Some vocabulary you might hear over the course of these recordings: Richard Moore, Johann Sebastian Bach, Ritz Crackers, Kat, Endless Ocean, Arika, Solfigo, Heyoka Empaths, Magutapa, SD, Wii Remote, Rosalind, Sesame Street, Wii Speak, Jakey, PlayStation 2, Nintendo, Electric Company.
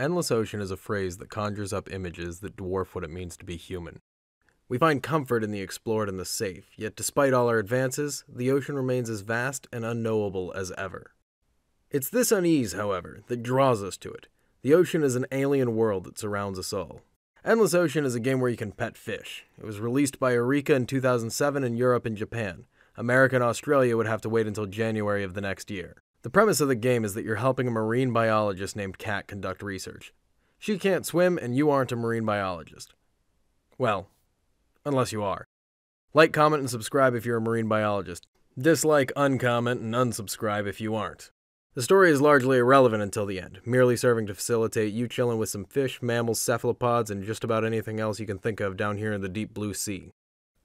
Endless Ocean is a phrase that conjures up images that dwarf what it means to be human. We find comfort in the explored and the safe, yet despite all our advances, the ocean remains as vast and unknowable as ever. It's this unease, however, that draws us to it. The ocean is an alien world that surrounds us all. Endless Ocean is a game where you can pet fish. It was released by Arika in 2007 in Europe and Japan. America and Australia would have to wait until January of the next year. The premise of the game is that you're helping a marine biologist named Kat conduct research. She can't swim, and you aren't a marine biologist. Well, unless you are. Like, comment, and subscribe if you're a marine biologist. Dislike, uncomment, and unsubscribe if you aren't. The story is largely irrelevant until the end, merely serving to facilitate you chilling with some fish, mammals, cephalopods, and just about anything else you can think of down here in the deep blue sea.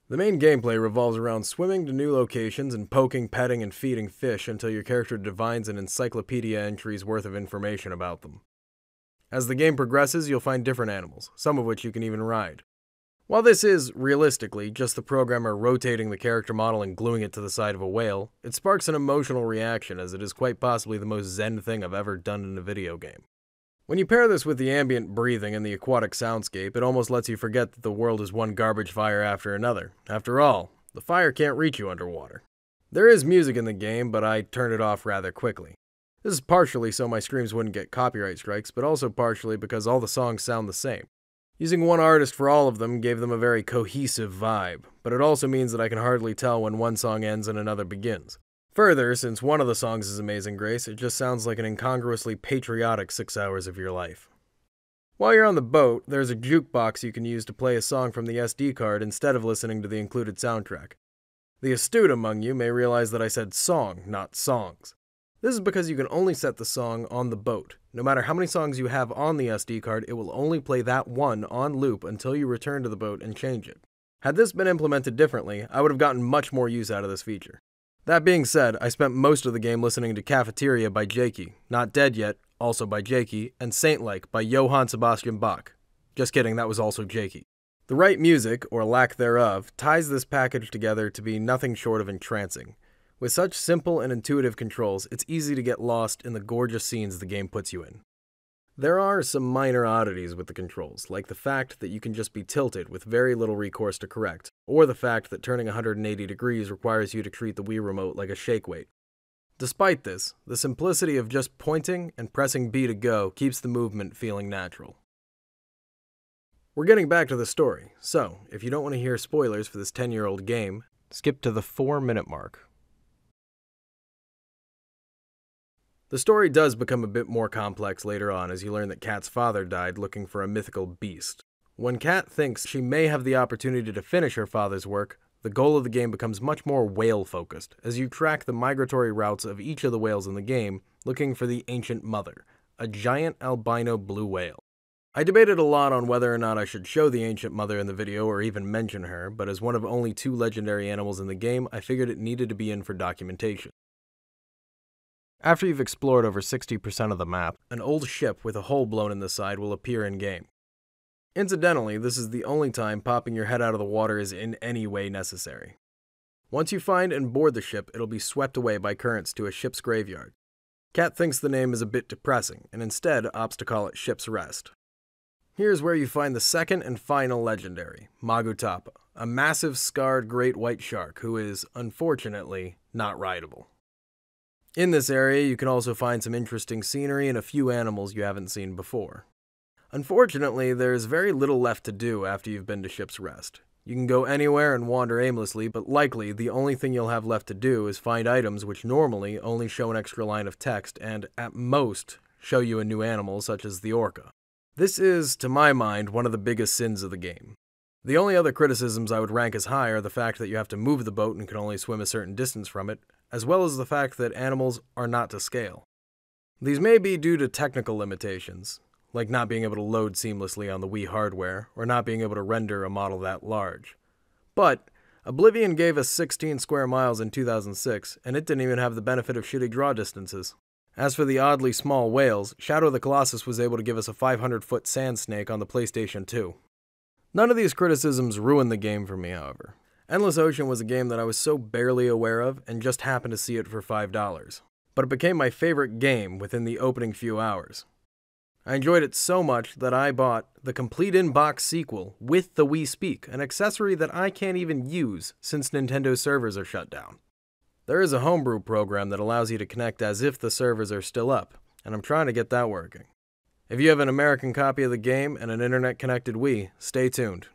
The main gameplay revolves around swimming to new locations and poking, petting, and feeding fish until your character divines an encyclopedia entry's worth of information about them. As the game progresses, you'll find different animals, some of which you can even ride. While this is, realistically, just the programmer rotating the character model and gluing it to the side of a whale, it sparks an emotional reaction as it is quite possibly the most zen thing I've ever done in a video game. When you pair this with the ambient breathing and the aquatic soundscape, it almost lets you forget that the world is one garbage fire after another. After all, the fire can't reach you underwater. There is music in the game, but I turned it off rather quickly. This is partially so my streams wouldn't get copyright strikes, but also partially because all the songs sound the same. Using one artist for all of them gave them a very cohesive vibe, but it also means that I can hardly tell when one song ends and another begins. Further, since one of the songs is Amazing Grace, it just sounds like an incongruously patriotic 6 hours of your life. While you're on the boat, there's a jukebox you can use to play a song from the SD card instead of listening to the included soundtrack. The astute among you may realize that I said song, not songs. This is because you can only set the song on the boat. No matter how many songs you have on the SD card, it will only play that one on loop until you return to the boat and change it. Had this been implemented differently, I would have gotten much more use out of this feature. That being said, I spent most of the game listening to Cafeteria by Jakey, Not Dead Yet, also by Jakey, and Saint-like by Johann Sebastian Bach. Just kidding, that was also Jakey. The right music, or lack thereof, ties this package together to be nothing short of entrancing. With such simple and intuitive controls, it's easy to get lost in the gorgeous scenes the game puts you in. There are some minor oddities with the controls, like the fact that you can just be tilted with very little recourse to correct, or the fact that turning 180 degrees requires you to treat the Wii Remote like a shake weight. Despite this, the simplicity of just pointing and pressing B to go keeps the movement feeling natural. We're getting back to the story, so if you don't want to hear spoilers for this 10-year-old game, skip to the 4-minute mark. The story does become a bit more complex later on as you learn that Kat's father died looking for a mythical beast. When Kat thinks she may have the opportunity to finish her father's work, the goal of the game becomes much more whale-focused, as you track the migratory routes of each of the whales in the game, looking for the ancient mother, a giant albino blue whale. I debated a lot on whether or not I should show the ancient mother in the video or even mention her, but as one of only 2 legendary animals in the game, I figured it needed to be in for documentation. After you've explored over 60% of the map, an old ship with a hole blown in the side will appear in-game. Incidentally, this is the only time popping your head out of the water is in any way necessary. Once you find and board the ship, it'll be swept away by currents to a ship's graveyard. Kat thinks the name is a bit depressing, and instead opts to call it Ship's Rest. Here's where you find the second and final legendary, Magutapa, a massive scarred great white shark who is, unfortunately, not rideable. In this area, you can also find some interesting scenery and a few animals you haven't seen before. Unfortunately, there's very little left to do after you've been to Ship's Rest. You can go anywhere and wander aimlessly, but likely the only thing you'll have left to do is find items which normally only show an extra line of text and, at most, show you a new animal such as the orca. This is, to my mind, one of the biggest sins of the game. The only other criticisms I would rank as high are the fact that you have to move the boat and can only swim a certain distance from it, as well as the fact that animals are not to scale. These may be due to technical limitations, like not being able to load seamlessly on the Wii hardware, or not being able to render a model that large. But Oblivion gave us 16 square miles in 2006, and it didn't even have the benefit of shitty draw distances. As for the oddly small whales, Shadow of the Colossus was able to give us a 500-foot sand snake on the PlayStation 2. None of these criticisms ruined the game for me, however. Endless Ocean was a game that I was so barely aware of and just happened to see it for $5, but it became my favorite game within the opening few hours. I enjoyed it so much that I bought the complete in-box sequel with the Wii Speak, an accessory that I can't even use since Nintendo servers are shut down. There is a homebrew program that allows you to connect as if the servers are still up, and I'm trying to get that working. If you have an American copy of the game and an internet-connected Wii, stay tuned.